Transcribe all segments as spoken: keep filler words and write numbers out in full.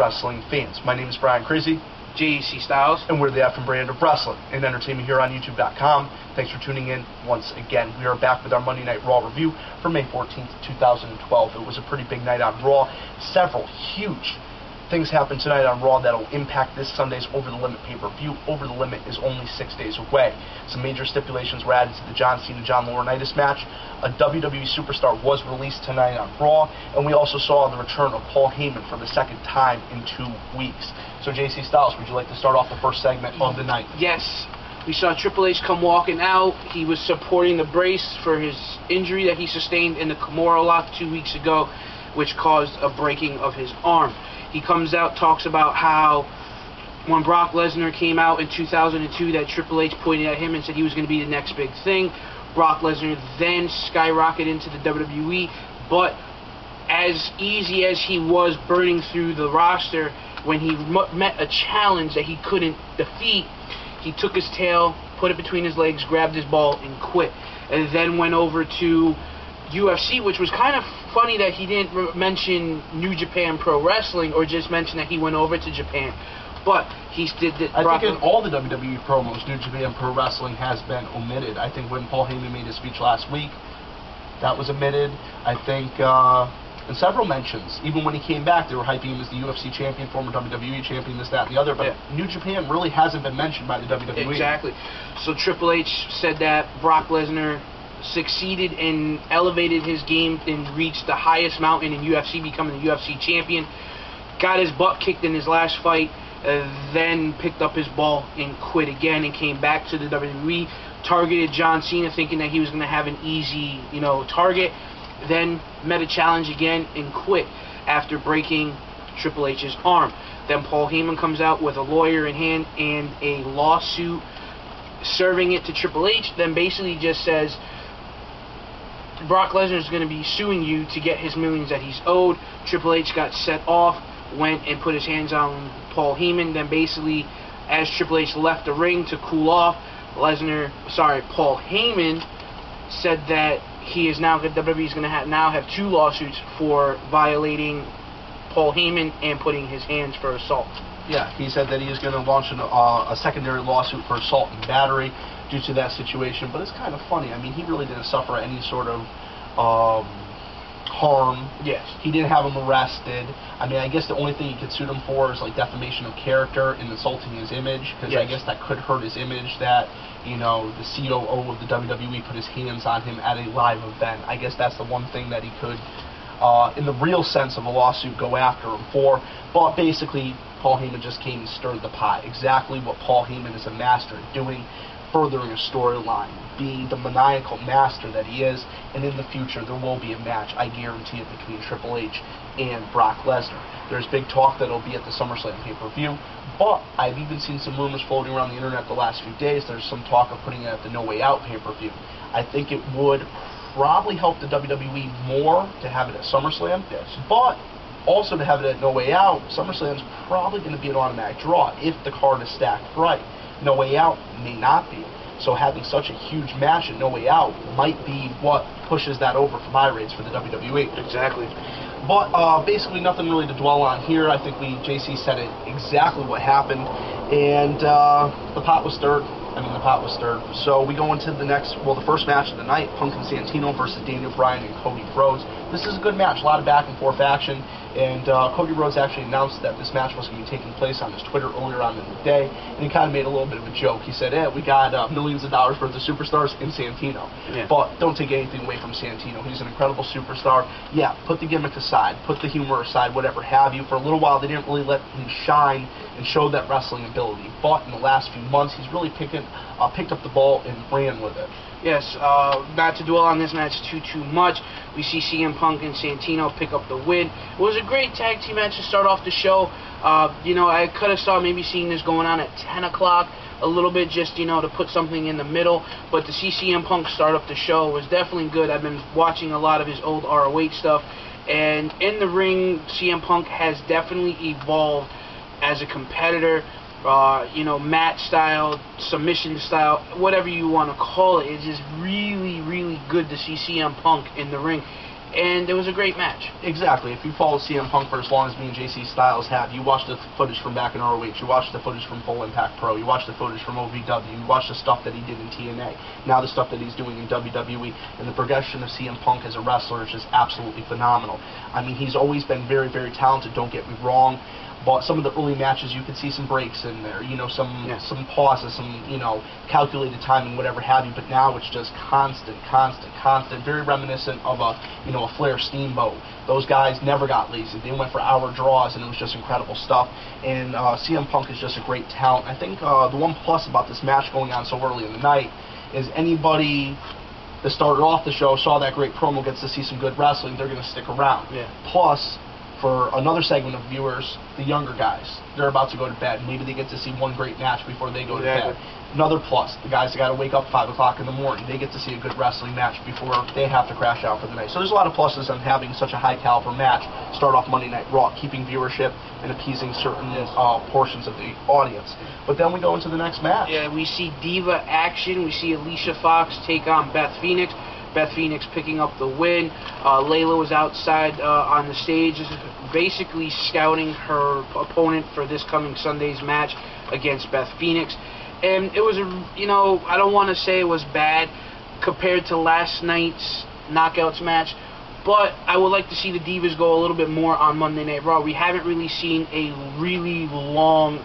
wrestling fans. My name is Brian Crazy. J C Styles. And we're the F N brand of wrestling and entertainment here on YouTube dot com. Thanks for tuning in once again. We are back with our Monday Night Raw review for May fourteenth, two thousand twelve. It was a pretty big night on Raw. Several huge things happened tonight on Raw that'll impact this Sunday's Over the Limit pay-per-view. Over the Limit is only six days away. Some major stipulations were added to the John Cena, John Laurinaitis match. A W W E superstar was released tonight on Raw, and we also saw the return of Paul Heyman for the second time in two weeks. So, J C Styles, would you like to start off the first segment of the night? Yes. We saw Triple H come walking out. He was supporting the brace for his injury that he sustained in the Kimura lock two weeks ago, which caused a breaking of his arm. He comes out, talks about how when Brock Lesnar came out in two thousand two, that Triple H pointed at him and said he was going to be the next big thing. Brock Lesnar then skyrocketed into the W W E, but as easy as he was burning through the roster, when he met a challenge that he couldn't defeat, he took his tail, put it between his legs, grabbed his ball, and quit. And then went over to U F C, which was kind of funny that he didn't mention New Japan Pro Wrestling or just mention that he went over to Japan, but he did that. I think in all the W W E promos, New Japan Pro Wrestling has been omitted. I think when Paul Heyman made his speech last week, that was omitted. I think uh, in several mentions, even when he came back, they were hyping him as the U F C champion, former W W E champion, this, that, and the other, but yeah. New Japan really hasn't been mentioned by the W W E. Exactly. So Triple H said that Brock Lesnar succeeded and elevated his game and reached the highest mountain in U F C, becoming the U F C champion. Got his butt kicked in his last fight, uh, then picked up his ball and quit again and came back to the W W E. Targeted John Cena, thinking that he was going to have an easy, you know, target. Then met a challenge again and quit after breaking Triple H's arm. Then Paul Heyman comes out with a lawyer in hand and a lawsuit, serving it to Triple H. Then basically just says, Brock Lesnar is going to be suing you to get his millions that he's owed. Triple H got set off, went and put his hands on Paul Heyman. Then basically, as Triple H left the ring to cool off, Lesnar, sorry, Paul Heyman said that he is now, W W E is going to have, now have two lawsuits for violating Paul Heyman and putting his hands for assault. Yeah, he said that he is going to launch an, uh, a secondary lawsuit for assault and battery due to that situation, but it's kind of funny. I mean, he really didn't suffer any sort of um, harm. Yes. He didn't have him arrested. I mean, I guess the only thing he could sue him for is, like, defamation of character and insulting his image, because yes. I guess that could hurt his image that, you know, the C O O of the W W E put his hands on him at a live event. I guess that's the one thing that he could, uh, in the real sense of a lawsuit, go after him for. But basically, Paul Heyman just came and stirred the pot. Exactly what Paul Heyman is a master at doing. Furthering a storyline, being the maniacal master that he is, and in the future there will be a match, I guarantee it, between Triple H and Brock Lesnar. There's big talk that it'll be at the SummerSlam pay-per-view, but I've even seen some rumors floating around the internet the last few days. There's some talk of putting it at the No Way Out pay-per-view. I think it would probably help the W W E more to have it at SummerSlam, yes, but also to have it at No Way Out, SummerSlam's probably going to be an automatic draw if the card is stacked right. No Way Out may not be. So having such a huge match at No Way Out might be what pushes that over for my rates for the W W E. Exactly. But uh, basically nothing really to dwell on here. I think we, J C said it exactly what happened. And uh, the pot was stirred. I mean, the pot was stirred. So we go into the next, well, the first match of the night, Punk and Santino versus Daniel Bryan and Cody Rhodes. This is a good match, a lot of back and forth action. And uh, Cody Rhodes actually announced that this match was going to be taking place on his Twitter earlier on in the day. And he kind of made a little bit of a joke. He said, eh, we got uh, millions of dollars worth of superstars in Santino. Yeah. But don't take anything away from Santino. He's an incredible superstar. Yeah, put the gimmick aside, put the humor aside, whatever have you. For a little while, they didn't really let him shine and show that wrestling ability. But in the last few months, he's really picking Uh, picked up the ball and ran with it. Yes, uh, not to dwell on this match too, too much. We see C M Punk and Santino pick up the win. It was a great tag team match to start off the show. Uh, you know, I could have saw maybe seeing this going on at ten o'clock a little bit, just, you know, to put something in the middle. But to see C M Punk start up the show was definitely good. I've been watching a lot of his old R O H stuff. And in the ring, C M Punk has definitely evolved as a competitor. Uh, you know, mat style, submission style, whatever you want to call it. It's just really, really good to see C M Punk in the ring. and it was a great match. Exactly. If you followed C M Punk for as long as me and J C Styles have, you watched the footage from back in R O H, you watched the footage from Full Impact Pro, you watched the footage from O V W, you watched the stuff that he did in T N A, now the stuff that he's doing in W W E, and the progression of C M Punk as a wrestler is just absolutely phenomenal. I mean, he's always been very, very talented, don't get me wrong, but some of the early matches you could see some breaks in there, you know, some yeah. some pauses, some, you know, calculated timing, whatever have you, but now it's just constant, constant, constant, very reminiscent of a, you know, a Flair Steamboat. Those guys never got lazy. They went for hour draws, and it was just incredible stuff, and uh, C M Punk is just a great talent. I think uh, the one plus about this match going on so early in the night is anybody that started off the show, saw that great promo, gets to see some good wrestling, they're going to stick around. Yeah. Plus, for another segment of viewers, the younger guys, they're about to go to bed. Maybe they get to see one great match before they go to bed. Another plus, the guys that got to wake up five o'clock in the morning, they get to see a good wrestling match before they have to crash out for the night. So there's a lot of pluses on having such a high-caliber match start off Monday Night Raw, keeping viewership and appeasing certain uh, portions of the audience. But then we go into the next match. Yeah, we see diva action. We see Alicia Fox take on Beth Phoenix. Beth Phoenix picking up the win. Uh, Layla was outside uh, on the stage, basically scouting her opponent for this coming Sunday's match against Beth Phoenix. And it was, a, you know, I don't want to say it was bad compared to last night's Knockouts match, but I would like to see the divas go a little bit more on Monday Night Raw. We haven't really seen a really long,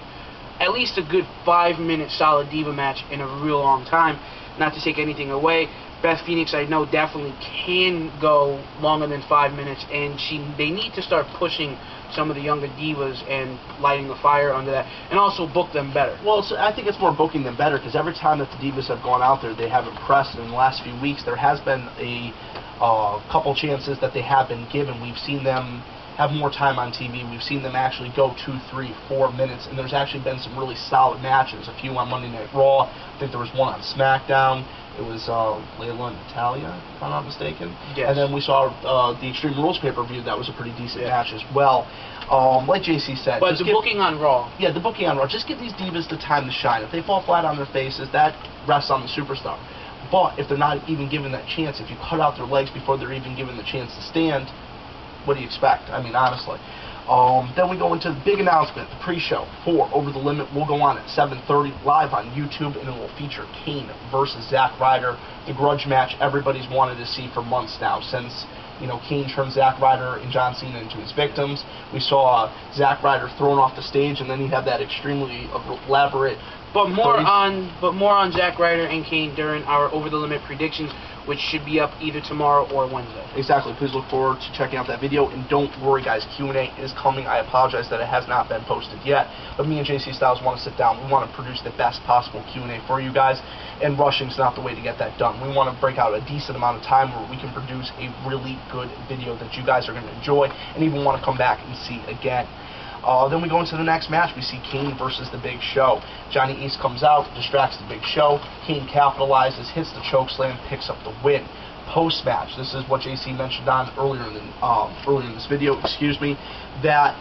at least a good five-minute solid diva match in a real long time. Not to take anything away, Beth Phoenix, I know, definitely can go longer than five minutes, and she they need to start pushing some of the younger divas and lighting the fire under that, and also book them better. Well, so I think it's more booking them better, because every time that the divas have gone out there, they have impressed. In the last few weeks, there has been a uh, couple chances that they have been given. We've seen them have more time on T V. We've seen them actually go two, three, four minutes, and there's actually been some really solid matches. A few on Monday Night Raw. I think there was one on SmackDown. It was uh, Layla and Natalia, if I'm not mistaken. Yes. And then we saw uh, the Extreme Rules pay-per-view. That was a pretty decent yeah. match as well. Um, like J C said. But the give, booking on Raw. Yeah, the booking on Raw. Just give these divas the time to shine. If they fall flat on their faces, that rests on the superstar. But if they're not even given that chance, if you cut out their legs before they're even given the chance to stand, what do you expect? I mean, honestly. Um, then we go into the big announcement, the pre-show for Over the Limit. We'll go on at seven thirty live on YouTube, and it will feature Kane versus Zack Ryder, the grudge match everybody's wanted to see for months now, since, you know, Kane turned Zack Ryder and John Cena into his victims. We saw uh, Zack Ryder thrown off the stage, and then he had that extremely elaborate... But more on but more on Zack Ryder and Kane during our Over the Limit predictions, which should be up either tomorrow or Wednesday. Exactly. Please look forward to checking out that video. And don't worry, guys, Q and A is coming. I apologize that it has not been posted yet. But me and J C Styles want to sit down. We want to produce the best possible Q and A for you guys. And rushing's not the way to get that done. We want to break out a decent amount of time where we can produce a really good video that you guys are going to enjoy and even want to come back and see again. Uh, then we go into the next match. We see Kane versus The Big Show. Johnny Ace comes out, distracts The Big Show. Kane capitalizes, hits the chokeslam, picks up the win. Post-match, this is what J C mentioned on earlier in the, um, earlier in this video, excuse me, that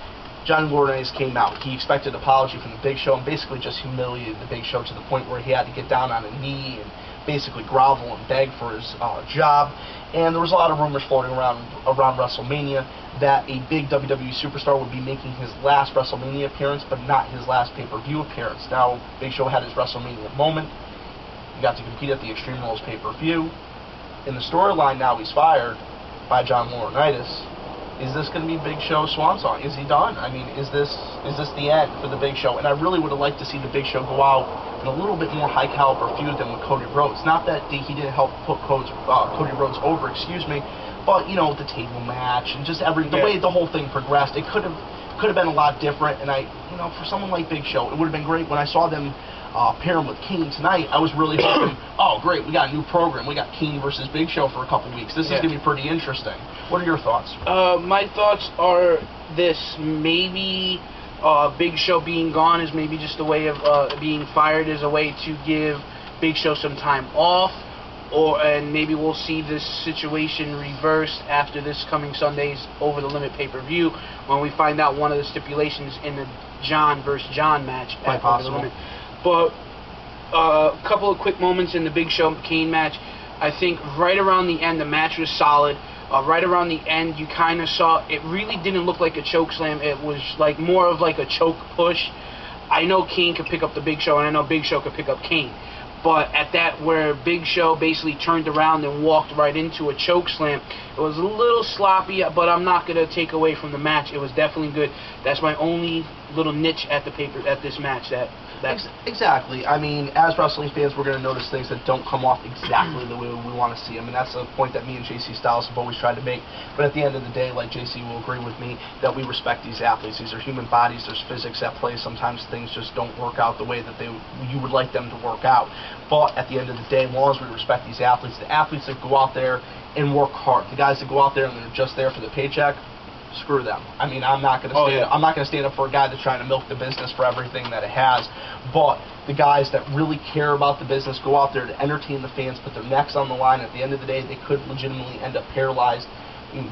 John Laurinaitis came out. He expected an apology from The Big Show and basically just humiliated The Big Show to the point where he had to get down on a knee and basically grovel and beg for his uh, job. And there was a lot of rumors floating around around WrestleMania that a big W W E superstar would be making his last WrestleMania appearance, but not his last pay-per-view appearance. Now, Big Show had his WrestleMania moment. He got to compete at the Extreme Rules pay-per-view. In the storyline, now he's fired by John Laurinaitis. Is this going to be Big Show's swan song? Is he done? I mean, is this is this the end for The Big Show? And I really would have liked to see The Big Show go out a little bit more high-caliber feud than with Cody Rhodes. Not that he didn't help put Codes, uh, Cody Rhodes over, excuse me, but, you know, the table match and just every the yeah. way the whole thing progressed, it could have could have been a lot different. And I, you know, for someone like Big Show, it would have been great when I saw them uh, pair him with Kane tonight. I was really hoping, oh, great, we got a new program. We got Kane versus Big Show for a couple weeks. This yeah. is going to be pretty interesting. What are your thoughts? Uh, my thoughts are this maybe... Uh, Big Show being gone is maybe just a way of uh, being fired is a way to give Big Show some time off, or and maybe we'll see this situation reversed after this coming Sunday's Over the Limit pay-per-view when we find out one of the stipulations in the John versus John match at Over the Limit. But a uh, couple of quick moments in the Big Show Kane match. I think right around the end the match was solid. uh, right around the end, you kind of saw it really didn't look like a choke slam. It was like more of like a choke push. I know Kane could pick up the Big Show, and I know Big Show could pick up Kane. But at that, where Big Show basically turned around and walked right into a choke slam, it was a little sloppy, but I'm not going to take away from the match. It was definitely good. That's my only little niche at the paper at this match. That that's exactly. I mean, as wrestling fans, we're going to notice things that don't come off exactly the way we want to see them, and that's a point that me and J C Styles have always tried to make. But at the end of the day, like J C will agree with me, that we respect these athletes. These are human bodies. There's physics at play. Sometimes things just don't work out the way that they you would like them to work out. But at the end of the day, as long as we respect these athletes, the athletes that go out there and work hard, the guys that go out there and they're just there for the paycheck, screw them. I mean, I'm not going to. Oh, yeah. I'm not going to stand up for a guy that's trying to milk the business for everything that it has. But the guys that really care about the business go out there to entertain the fans, put their necks on the line. At the end of the day, they could legitimately end up paralyzed,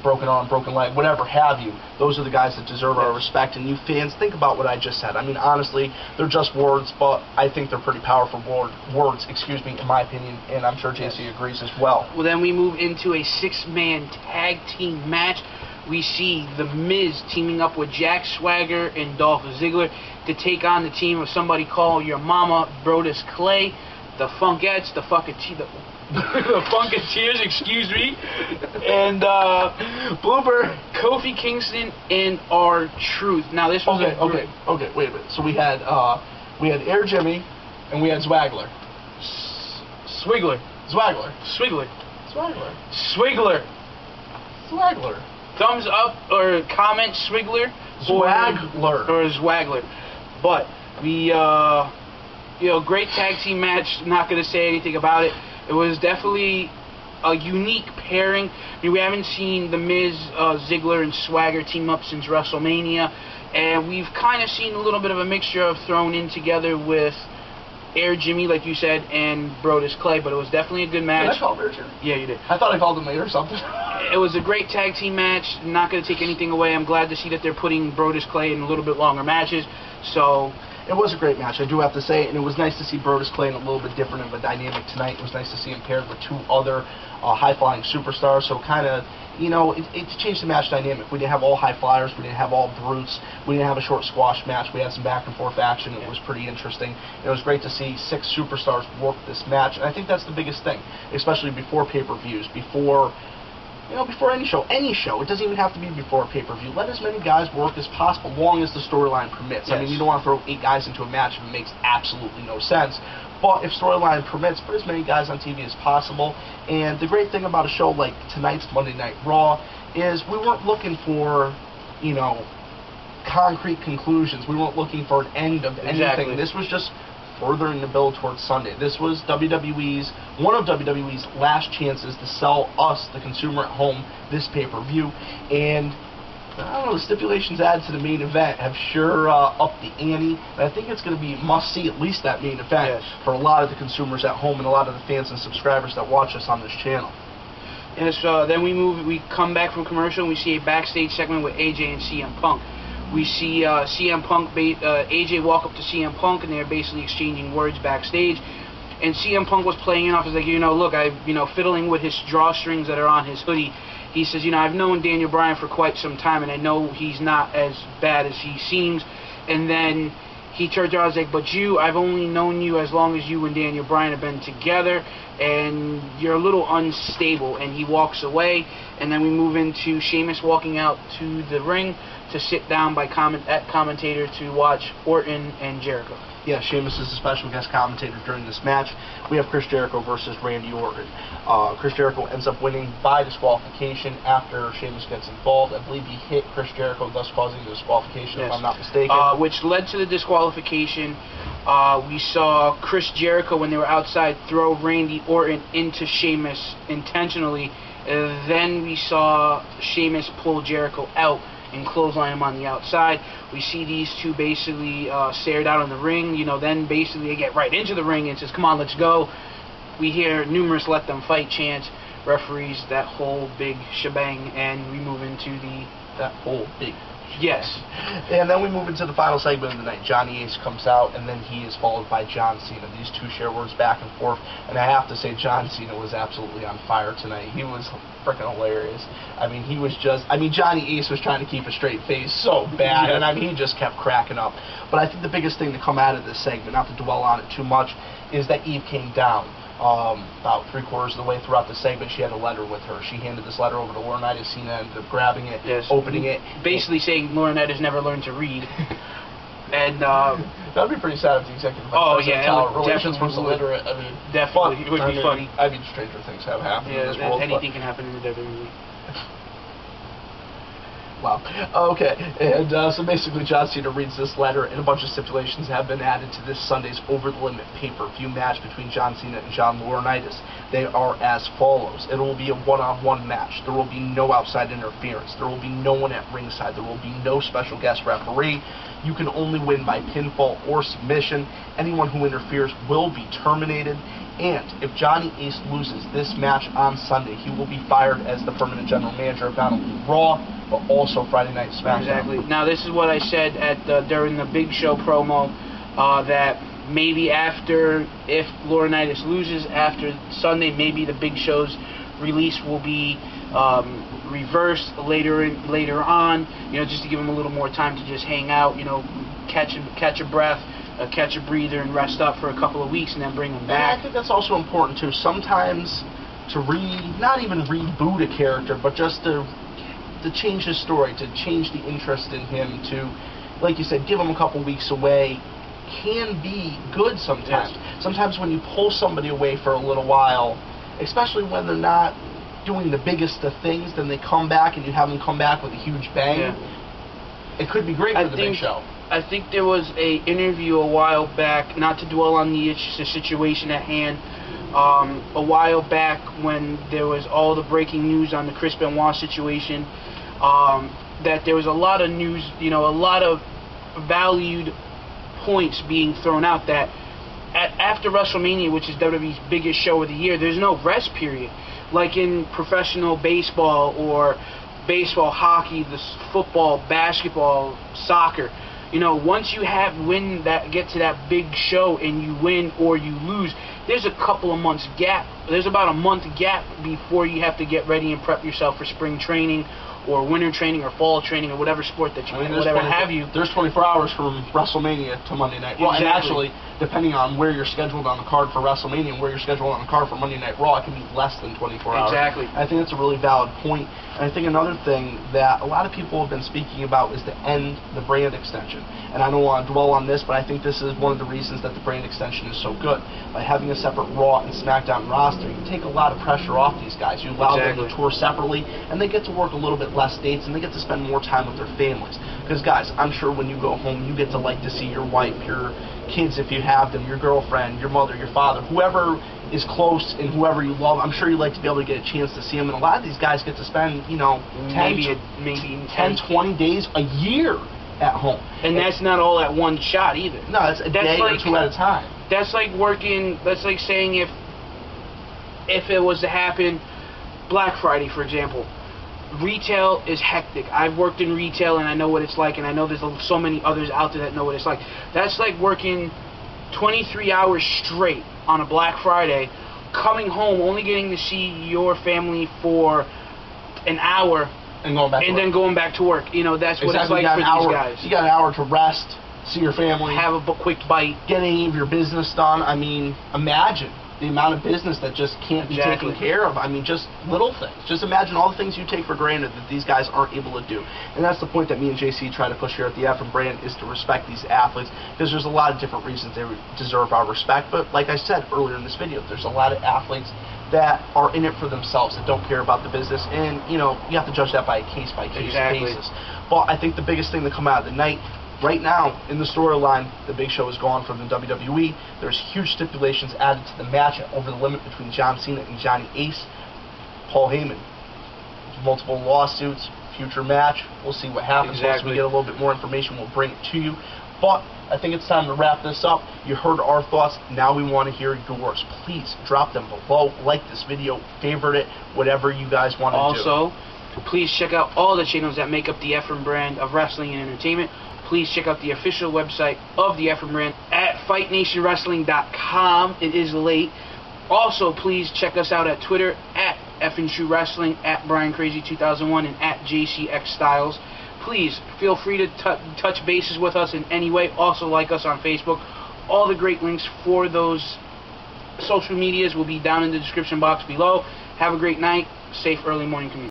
broken arm, broken leg, whatever have you. Those are the guys that deserve our respect. And you fans, think about what I just said. I mean, honestly, they're just words, but I think they're pretty powerful word, words, excuse me, in my opinion, and I'm sure J C agrees as well. Well, then we move into a six-man tag team match. We see The Miz teaming up with Jack Swagger and Dolph Ziggler to take on the team of Somebody Call Your Mama, Brodus Clay, the Funkettes, the fucking... the Funketeers, excuse me, and uh, Blooper, Kofi Kingston, and R-Truth. Now this was okay, okay, okay. Wait a minute. So we had uh, we had Air Jimmy, and we had Swagler, Swigler, Swagler, Swigler, Swagler, Swigler, Swagler. Thumbs up or comment, Swigler, Swagler, or Swagler. But we, uh, you know, great tag team match. I'm not gonna say anything about it. It was definitely a unique pairing. I mean, we haven't seen The Miz, uh, Ziggler, and Swagger team up since WrestleMania. And we've kind of seen a little bit of a mixture of thrown in together with Air Jimmy, like you said, and Brodus Clay. But it was definitely a good match. Did I call Air Jimmy? Yeah, you did. I thought I called him later or something. It was a great tag team match. Not going to take anything away. I'm glad to see that they're putting Brodus Clay in a little bit longer matches. So... it was a great match, I do have to say, and it was nice to see Brodus Clay in a little bit different of a dynamic tonight. It was nice to see him paired with two other uh, high-flying superstars, so kind of, you know, it, it changed the match dynamic. We didn't have all high flyers, we didn't have all brutes, we didn't have a short squash match, we had some back-and-forth action. It was pretty interesting. It was great to see six superstars work this match, and I think that's the biggest thing, especially before pay-per-views, before... you know, before any show, any show, it doesn't even have to be before a pay-per-view. Let as many guys work as possible, long as the storyline permits. Yes. I mean, you don't want to throw eight guys into a match if it makes absolutely no sense. But if storyline permits, put as many guys on T V as possible. And the great thing about a show like tonight's Monday Night Raw is we weren't looking for, you know, concrete conclusions. We weren't looking for an end of anything. Exactly. This was just... furthering the build towards Sunday. This was W W E's, one of W W E's last chances to sell us, the consumer at home, this pay-per-view. And, I don't know, the stipulations added to the main event have sure uh, upped the ante. And I think it's going to be must-see, at least that main event, yes, for a lot of the consumers at home and a lot of the fans and subscribers that watch us on this channel. Yes, uh, then we move, we come back from commercial and we see a backstage segment with A J and C M Punk. We see uh, C M Punk, ba uh, A J walk up to C M Punk, and they're basically exchanging words backstage. And C M Punk was playing it off as like, you know, look, I, you know, fiddling with his drawstrings that are on his hoodie. He says, you know, I've known Daniel Bryan for quite some time, and I know he's not as bad as he seems. And then he turns around and is like, but you, I've only known you as long as you and Daniel Bryan have been together, and you're a little unstable. And he walks away, and then we move into Sheamus walking out to the ring to sit down by comment at commentator to watch Orton and Jericho. Yeah, Sheamus is a special guest commentator during this match. We have Chris Jericho versus Randy Orton. Uh, Chris Jericho ends up winning by disqualification after Sheamus gets involved. I believe he hit Chris Jericho, thus causing the disqualification, yes, if I'm not mistaken. Uh, which led to the disqualification. Uh, we saw Chris Jericho, when they were outside, throw Randy Orton into Sheamus intentionally. Uh, then we saw Sheamus pull Jericho out and clothesline him on the outside. We see these two basically uh, stared out in the ring, you know, then basically they get right into the ring and says, come on, let's go. We hear numerous let them fight chants, referees, that whole big shebang, and we move into the... that whole big... yes. And then we move into the final segment of the night. Johnny Ace comes out, and then he is followed by John Cena. These two share words back and forth, and I have to say John Cena was absolutely on fire tonight. He was freaking hilarious. I mean, he was just, I mean, Johnny Ace was trying to keep a straight face so bad, yeah. and I mean, he just kept cracking up. But I think the biggest thing to come out of this segment, not to dwell on it too much, is that Eve came down. Um, about three quarters of the way throughout the segment, she had a letter with her. She handed this letter over to Laurinaitis. Cena ended up grabbing it, yes. opening it. Basically saying Laurinaitis never learned to read. and um, that would be pretty sad if the executive vice oh, president yeah, of relations was illiterate. I mean, definitely. Fun. It would be I mean, funny. I mean, stranger things have happened yeah, in this that, world. Anything can happen in the W W E. Wow. Okay, and uh, so basically John Cena reads this letter, and a bunch of stipulations have been added to this Sunday's Over the Limit pay-per-view match between John Cena and John Laurinaitis. They are as follows. It will be a one-on-one match. There will be no outside interference. There will be no one at ringside. There will be no special guest referee. You can only win by pinfall or submission. Anyone who interferes will be terminated. And if Johnny Ace loses this match on Sunday, he will be fired as the permanent general manager of not only Raw, but also Friday Night SmackDown. Exactly. Now, this is what I said at the, during the Big Show promo, uh, that maybe after, if Laurinaitis loses after Sunday, maybe the Big Show's release will be um, reversed later in, later on, you know, just to give him a little more time to just hang out, you know, catch a, catch a breath, uh, catch a breather, and rest up for a couple of weeks, and then bring him back. And I think that's also important, too. Sometimes to re, not even reboot a character, but just to, to change his story, to change the interest in him, to, like you said, give him a couple weeks away, can be good sometimes. Yes. Sometimes when you pull somebody away for a little while, especially when they're not doing the biggest of things, then they come back and you have them come back with a huge bang. Yeah. It could be great for I the think, Big Show. I think there was a interview a while back, not to dwell on the, the situation at hand, um, a while back when there was all the breaking news on the Chris Benoit situation, um, that there was a lot of news, you know, a lot of valued points being thrown out that at, after WrestleMania, which is W W E's biggest show of the year, there's no rest period. Like in professional baseball or baseball, hockey, this football, basketball, soccer. You know, once you have win that, get to that big show and you win or you lose, there's a couple of months gap. There's about a month gap before you have to get ready and prep yourself for spring training or winter training or fall training or whatever sport that you I mean, whatever have you. There's twenty-four hours from WrestleMania to Monday Night Raw. Exactly. And actually, depending on where you're scheduled on the card for WrestleMania and where you're scheduled on the card for Monday Night Raw, it can be less than twenty-four hours. Exactly. I think that's a really valid point. And I think another thing that a lot of people have been speaking about is the end, the brand extension. And I don't want to dwell on this, but I think this is one of the reasons that the brand extension is so good. By having a separate Raw and SmackDown roster, you take a lot of pressure off these guys. You allow exactly. them to tour separately, and they get to work a little bit less dates, and they get to spend more time with their families. Because guys, I'm sure when you go home, you get to like to see your wife, your kids if you have them, your girlfriend, your mother, your father, whoever is close and whoever you love. I'm sure you like to be able to get a chance to see them, and a lot of these guys get to spend, you know, maybe ten, maybe ten, twenty days a year at home. And, and that's not all at one shot either. No, that's a that's day like, or two at a time. That's like working, that's like saying if if it was to happen Black Friday, for example. Retail is hectic. I've worked in retail and I know what it's like, and I know there's so many others out there that know what it's like. That's like working twenty-three hours straight on a Black Friday, coming home, only getting to see your family for an hour, and going back and to then work. going back to work. You know, that's what exactly. it's like for hour, these guys. You got an hour to rest, see your family, have a quick bite, get any of your business done. I mean, imagine the amount of business that just can't be exactly. taken care of. I mean, just little things. Just imagine all the things you take for granted that these guys aren't able to do. And that's the point that me and J C try to push here at the F N brand, is to respect these athletes, because there's a lot of different reasons they deserve our respect. But like I said earlier in this video, there's a lot of athletes that are in it for themselves, that don't care about the business, and, you know, you have to judge that by a case-by-case exactly. basis. But I think the biggest thing to come out of the night, right now, in the storyline, the Big Show is gone from the W W E. There's huge stipulations added to the match Over the Limit between John Cena and Johnny Ace. Paul Heyman, multiple lawsuits, future match. We'll see what happens. Exactly. Once we get a little bit more information, we'll bring it to you. But I think it's time to wrap this up. You heard our thoughts. Now we want to hear yours. Please drop them below. Like this video, favorite it, whatever you guys want to also, do. Also, please check out all the channels that make up the F N brand of wrestling and entertainment. Please check out the official website of the F N brand at fight nation wrestling dot com. It is late. Also, please check us out at Twitter at F N Shoe Wrestling, at Brian Crazy two thousand one, and at J C X Styles. Please feel free to touch bases with us in any way. Also like us on Facebook. All the great links for those social medias will be down in the description box below. Have a great night. Safe early morning community.